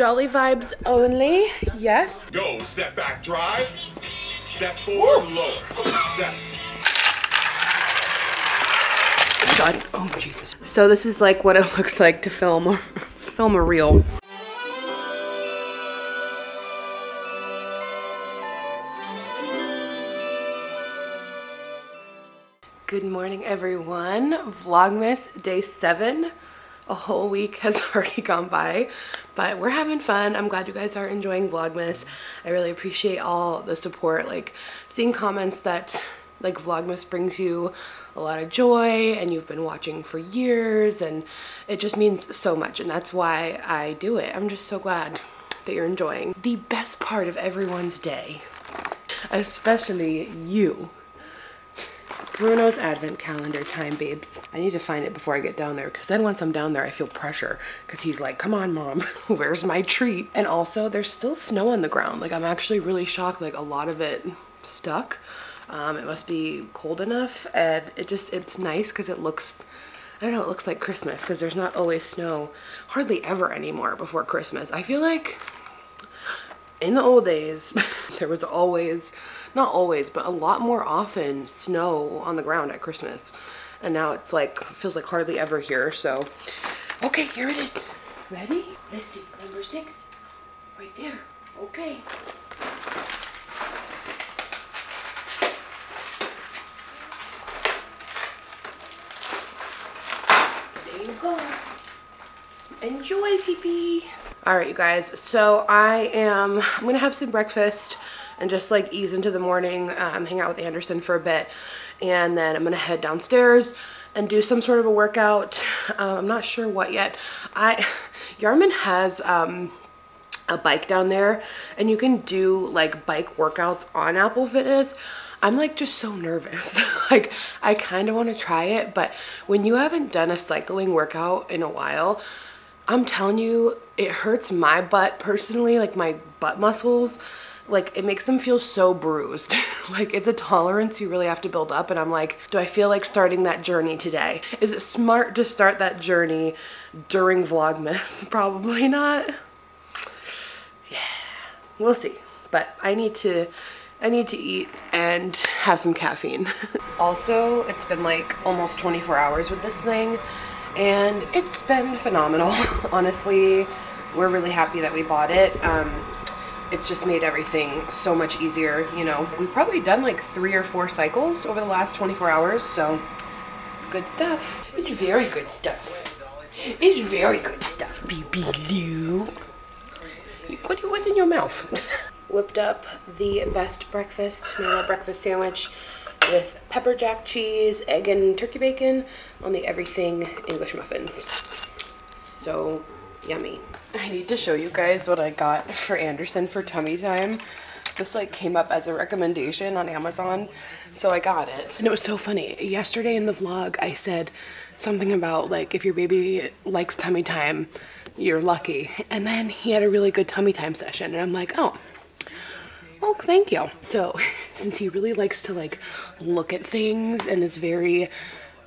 Jolly vibes only. Yes. Go, step back, drive. Step forward, woo. Lower. Step. God, oh Jesus. So this is like what it looks like to film a reel. Good morning, everyone. Vlogmas day 7. A whole week has already gone by, but we're having fun. I'm glad you guys are enjoying Vlogmas. I really appreciate all the support, like seeing comments that like Vlogmas brings you a lot of joy and you've been watching for years, and it just means so much, and that's why I do it. I'm just so glad that you're enjoying. The best part of everyone's day, especially you. Bruno's advent calendar time, babes. I need to find it before I get down there, because then once I'm down there, I feel pressure because he's like, come on, mom, where's my treat? And also there's still snow on the ground. Like, I'm actually really shocked. Like, a lot of it stuck. It must be cold enough, and it's nice because it looks, I don't know, it looks like Christmas because there's not always snow, hardly ever anymore before Christmas. I feel like in the old days, there was always, not always, but a lot more often snow on the ground at Christmas. And now it's like, feels like hardly ever here. So, okay, here it is. Ready? Let's see, number 6, right there. Okay. There you go. Enjoy, pee-pee. All right, you guys, so I'm gonna have some breakfast and just like ease into the morning, hang out with Anderson for a bit, and then I'm gonna head downstairs and do some sort of a workout. I'm not sure what yet. Yarman has a bike down there, and you can do like bike workouts on Apple Fitness. I'm like just so nervous. Like, I kind of want to try it, but when you haven't done a cycling workout in a while, I'm telling you, it hurts my butt personally, like my butt muscles. Like, it makes them feel so bruised. Like, it's a tolerance you really have to build up, and I'm like, do I feel like starting that journey today? Is it smart to start that journey during Vlogmas? Probably not. Yeah, we'll see. But I need to eat and have some caffeine. Also, it's been like almost 24 hours with this thing, and it's been phenomenal. Honestly, we're really happy that we bought it. It's just made everything so much easier, you know. We've probably done like 3 or 4 cycles over the last 24 hours, so good stuff. It's very good stuff. It's very good stuff, BB-Lou. What's in your mouth? Whipped up the best breakfast, my breakfast sandwich, with pepper jack cheese, egg and turkey bacon on the everything English muffins. So yummy. I need to show you guys what I got for Anderson for tummy time. This like came up as a recommendation on Amazon, so I got it. And it was so funny. Yesterday in the vlog, I said something about like, if your baby likes tummy time, you're lucky. And then he had a really good tummy time session, and I'm like, oh, thank you. So since he really likes to like look at things and is very,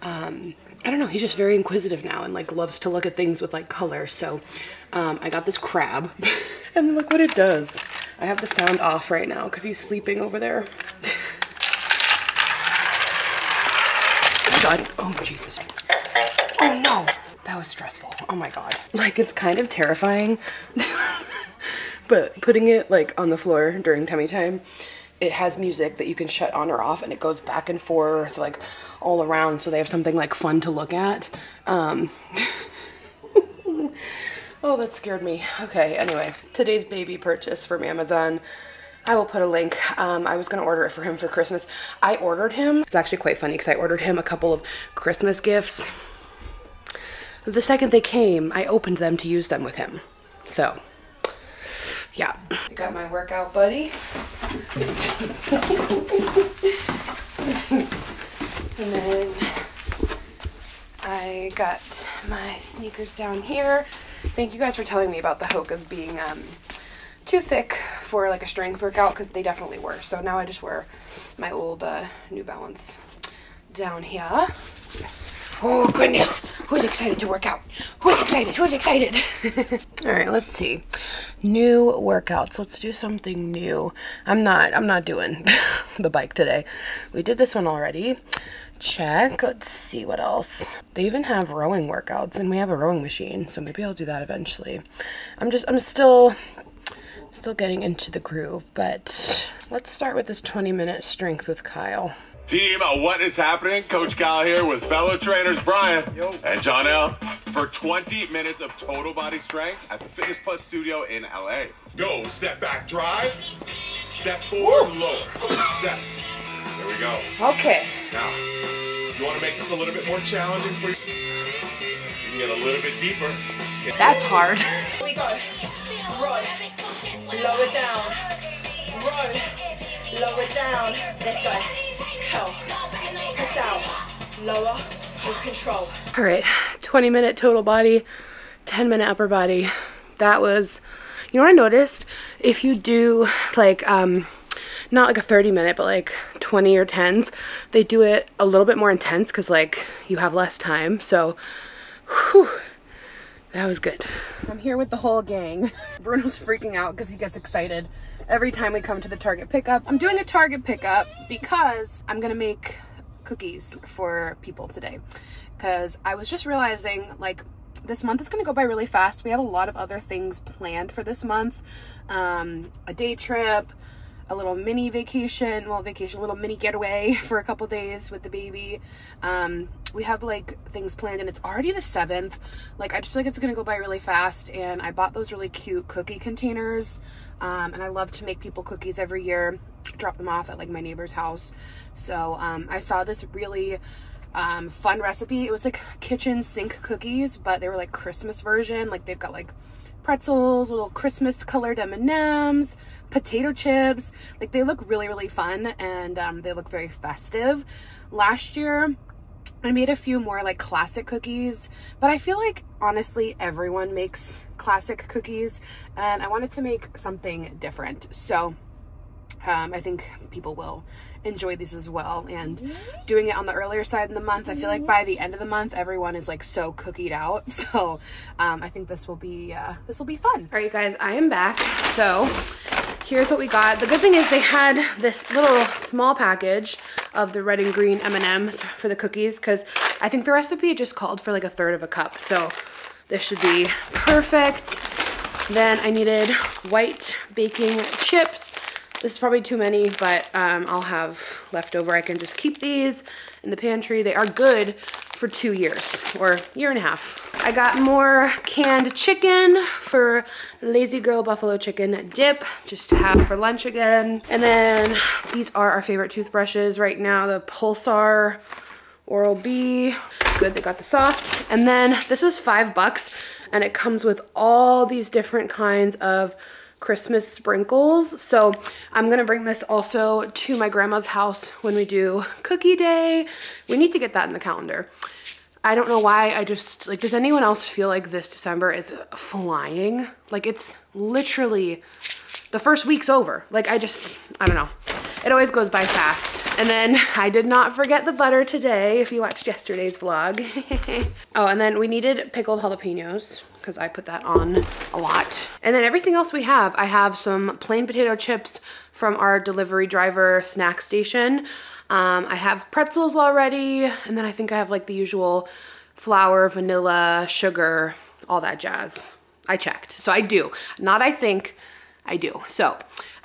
I don't know, he's just very inquisitive now and like loves to look at things with like color. So I got this crab and look what it does. I have the sound off right now because he's sleeping over there. God, oh Jesus. Oh no, that was stressful. Oh my God. Like, it's kind of terrifying. But putting it like on the floor during tummy time, it has music that you can shut on or off, and it goes back and forth like all around, so they have something like fun to look at. Oh, that scared me. Okay, anyway, today's baby purchase from Amazon, I will put a link. I was gonna order it for him for Christmas. I ordered him, it's actually quite funny because I ordered him a couple of Christmas gifts. The second they came, I opened them to use them with him, so. Yeah. I got my workout buddy. And then I got my sneakers down here. Thank you guys for telling me about the Hokas being too thick for like a strength workout, because they definitely were. So now I just wear my old New Balance down here. Oh goodness, who's excited to work out? Who's excited? Who's excited? All right, let's see. New workouts. Let's do something new. I'm not doing the bike today. We did this one already. Check. Let's see what else. They even have rowing workouts, and we have a rowing machine, so maybe I'll do that eventually. I'm still getting into the groove, but let's start with this 20-minute strength with Kyle. Team, what is happening? Coach Kyle here with fellow trainers Brian and John L. for 20 minutes of total body strength at the Fitness Plus studio in LA. Go, step back, drive, step forward, woo, lower, step. There we go. Okay. Now, you want to make this a little bit more challenging for you? You can get a little bit deeper. That's hard. Here we go. Run, lower down, run, lower down. Let's go. Press out, lower, or control. All right, 20 minute total body, 10 minute upper body. That was, you know what I noticed? If you do like, not like a 30 minute, but like 20 or 10s, they do it a little bit more intense because like you have less time. So, whew, that was good. I'm here with the whole gang. Bruno's freaking out because he gets excited every time we come to the Target pickup. I'm doing a Target pickup because I'm gonna make cookies for people today. Because I was just realizing like this month is gonna go by really fast. We have a lot of other things planned for this month. A day trip, a little mini vacation, well vacation, a little mini getaway for a couple days with the baby. We have like things planned and it's already the 7th. Like I just feel like it's gonna go by really fast and I bought those really cute cookie containers. And I love to make people cookies every year, drop them off at like my neighbor's house. So I saw this really fun recipe. It was like kitchen sink cookies, but they were like Christmas version. Like they've got like pretzels, little Christmas colored M&Ms, potato chips. Like they look really, really fun and they look very festive. Last year, I made a few more like classic cookies, but I feel like honestly everyone makes classic cookies and I wanted to make something different. So I think people will enjoy these as well. And doing it on the earlier side of the month, I feel like by the end of the month, everyone is like so cookied out. So I think this will be fun. All right, you guys, I am back. So here's what we got. The good thing is they had this little small package of the red and green M&Ms for the cookies because I think the recipe just called for like 1/3 of a cup. So this should be perfect. Then I needed white baking chips. This is probably too many, but I'll have leftover. I can just keep these in the pantry. They are good for 2 years or 1.5 years. I got more canned chicken for Lazy Girl buffalo chicken dip, just to have for lunch again. And then these are our favorite toothbrushes right now, the Pulsar Oral-B. Good, they got the soft. And then this was $5 and it comes with all these different kinds of Christmas sprinkles. So I'm gonna bring this also to my grandma's house when we do cookie day. We need to get that in the calendar. I don't know why, I just, like, does anyone else feel like this December is flying? Like it's literally, the first week's over. Like I don't know. It always goes by fast. And then I did not forget the butter today if you watched yesterday's vlog. Oh, and then we needed pickled jalapenos, because I put that on a lot. And then everything else we have, I have some plain potato chips from our delivery driver snack station. I have pretzels already, and then I think I have like the usual flour, vanilla, sugar, all that jazz. I checked, so I do. Not I think, I do. So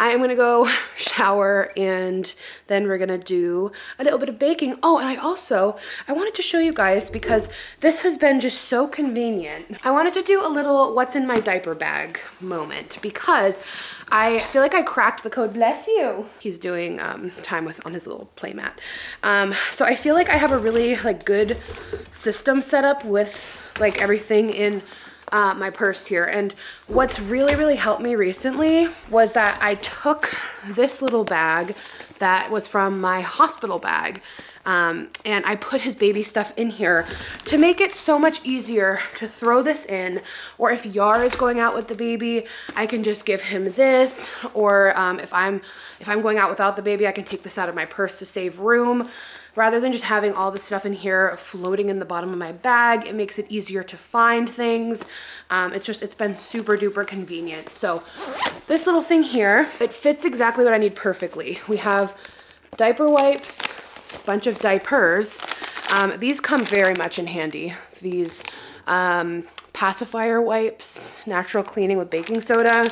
I am gonna go shower and then we're gonna do a little bit of baking. Oh, and I wanted to show you guys because this has been just so convenient. I wanted to do a little what's in my diaper bag moment because I feel like I cracked the code, bless you. He's doing time with on his little playmat. So I feel like I have a really like good system set up with like everything in my purse here. And what's really, really helped me recently was that I took this little bag that was from my hospital bag and I put his baby stuff in here to make it so much easier to throw this in, or if Yar is going out with the baby, I can just give him this, or if I'm going out without the baby, I can take this out of my purse to save room. rather than just having all the stuff in here floating in the bottom of my bag. It makes it easier to find things. It's been super duper convenient. So this little thing here, it fits exactly what I need perfectly. We have diaper wipes, a bunch of diapers. These come very much in handy. These pacifier wipes, natural cleaning with baking soda,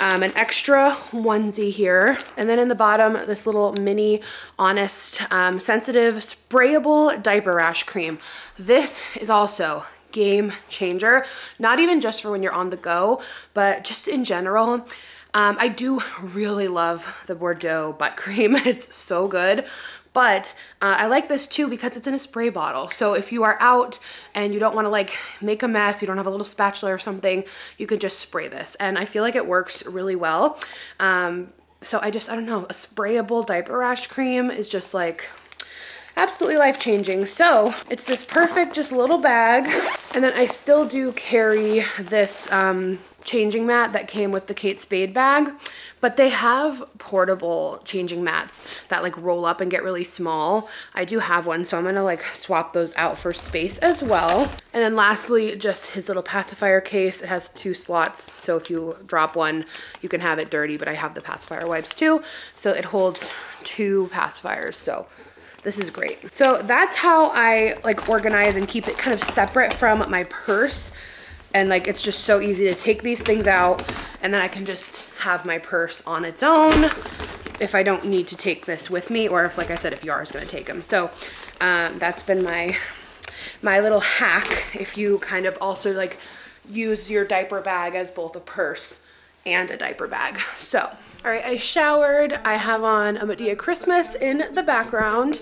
an extra onesie here. And then in the bottom, this little mini Honest sensitive sprayable diaper rash cream. This is also game changer, not even just for when you're on the go, but just in general. I do really love the Bordeaux butt cream. It's so good. But I like this too because it's in a spray bottle. So if you are out and you don't want to like make a mess, you don't have a little spatula or something, you can just spray this. And I feel like it works really well. So I don't know, a sprayable diaper rash cream is just like absolutely life-changing. So it's this perfect just little bag. And then I still do carry this changing mat that came with the Kate Spade bag, but they have portable changing mats that like roll up and get really small. I do have one, so I'm gonna like swap those out for space as well. And then lastly, just his little pacifier case. It has two slots, so if you drop one, you can have it dirty, but I have the pacifier wipes too. So it holds two pacifiers, so this is great. So that's how I like organize and keep it kind of separate from my purse. And like, it's just so easy to take these things out and then I can just have my purse on its own if I don't need to take this with me, or if, like I said, if Yara's gonna take them. So that's been my little hack. If you kind of also like use your diaper bag as both a purse and a diaper bag. So, all right, I showered. I have on a Medea Christmas in the background.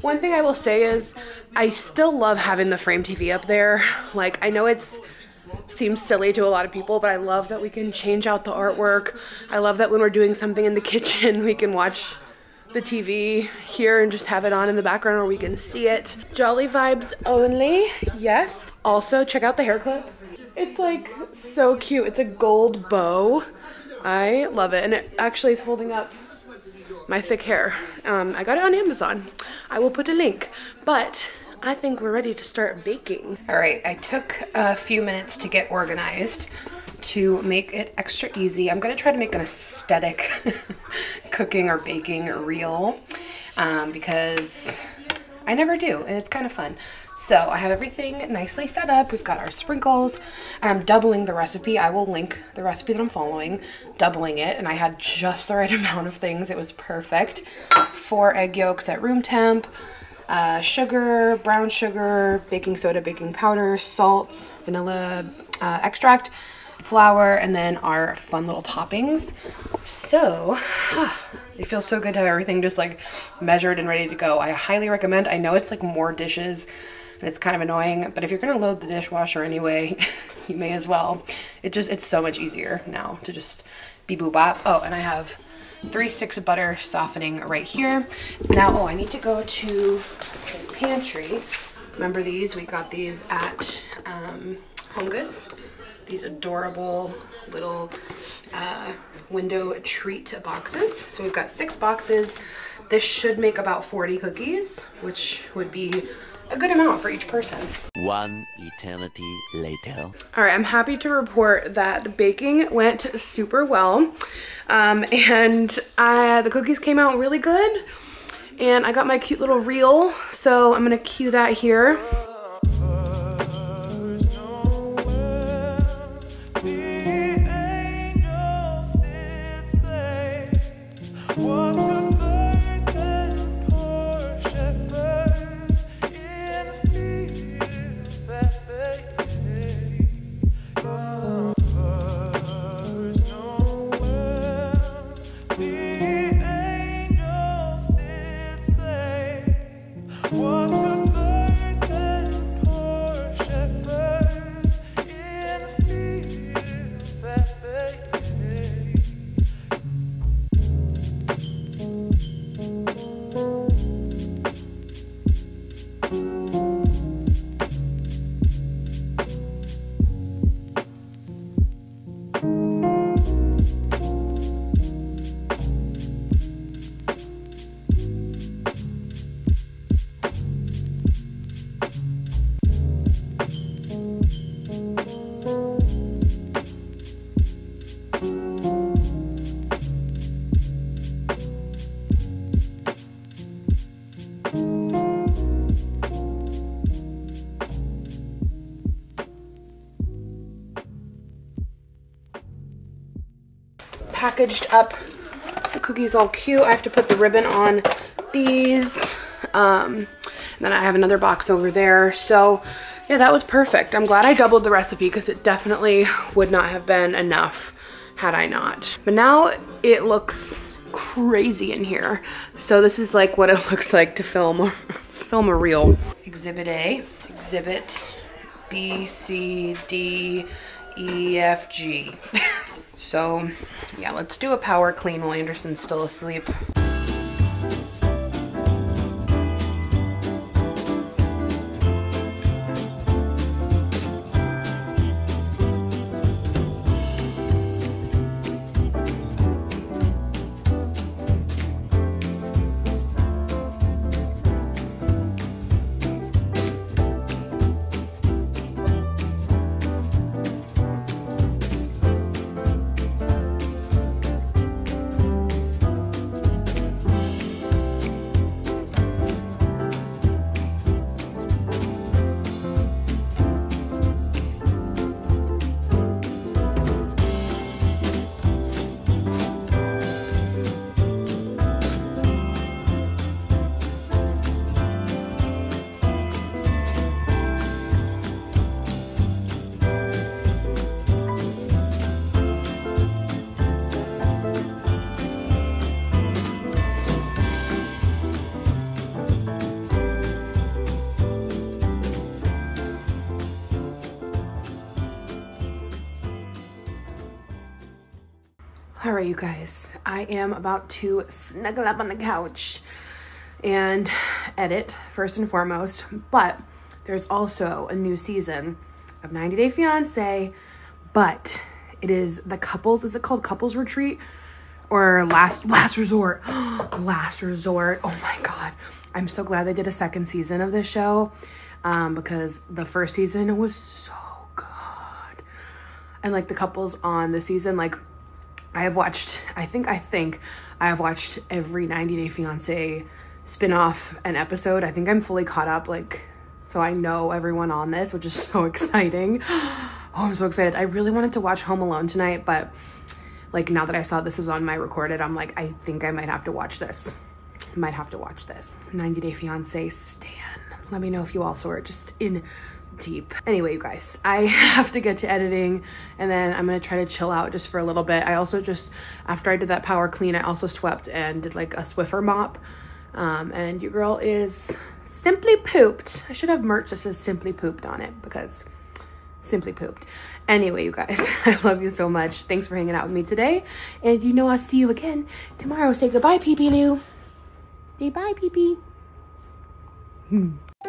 One thing I will say is I still love having the frame TV up there. Like, I know it's, seems silly to a lot of people, but I love that we can change out the artwork. I love that when we're doing something in the kitchen, we can watch the TV here and just have it on in the background where we can see it. Jolly vibes only, yes. Also, check out the hair clip. It's like so cute. It's a gold bow. I love it. And it actually is holding up my thick hair. I got it on Amazon. I will put a link, but I think we're ready to start baking. All right, I took a few minutes to get organized to make it extra easy. I'm gonna try to make an aesthetic cooking or baking reel because I never do, and it's kind of fun. So I have everything nicely set up. We've got our sprinkles, and I'm doubling the recipe. I will link the recipe that I'm following, doubling it, and I had just the right amount of things. It was perfect. 4 egg yolks at room temp, sugar, brown sugar, baking soda, baking powder, salt, vanilla extract, flour, and then our fun little toppings. So it feels so good to have everything just like measured and ready to go. I highly recommend. I know it's like more dishes and it's kind of annoying, but if you're gonna load the dishwasher anyway, you may as well. It's so much easier now to just be boo bop. Oh, and I have 3 sticks of butter softening right here. Now, oh, I need to go to the pantry. Remember these? We got these at HomeGoods. These adorable little window treat boxes. So we've got 6 boxes. This should make about 40 cookies, which would be a good amount for each person. One eternity later. All right, I'm happy to report that baking went super well. The cookies came out really good, and I got my cute little reel, so I'm gonna cue that here. Packaged up the cookies all cute. I have to put the ribbon on these. And then I have another box over there. So yeah, that was perfect. I'm glad I doubled the recipe because it definitely would not have been enough had I not. But now it looks crazy in here. So this is like what it looks like to film a reel. Exhibit A, Exhibit B, C, D, E, F, G. So yeah, let's do a power clean while Anderson's still asleep. All right, you guys, I am about to snuggle up on the couch and edit first and foremost, but there's also a new season of 90 Day Fiancé, but it is the couples, is it called couples retreat or last resort? Last resort. Oh my God. I'm so glad they did a second season of this show because the first season was so good. And like the couples on the season, like I have watched, I think I have watched every 90 Day Fiancé spinoff and episode. I think I'm fully caught up, like, so I know everyone on this, which is so exciting. Oh, I'm so excited. I really wanted to watch Home Alone tonight, but like now that I saw this was on my recorded, I'm like, I think I might have to watch this. 90 Day Fiancé stan. Let me know if you also are just in deep. Anyway, you guys, I have to get to editing and then I'm gonna try to chill out just for a little bit. I also just, after I did that power clean, I also swept and did like a Swiffer mop. And your girl is simply pooped. I should have merch that says simply pooped on it because simply pooped. Anyway, you guys, I love you so much. Thanks for hanging out with me today. And you know I'll see you again tomorrow. Say goodbye, Pee Pee Lou. Say bye, Pee Pee.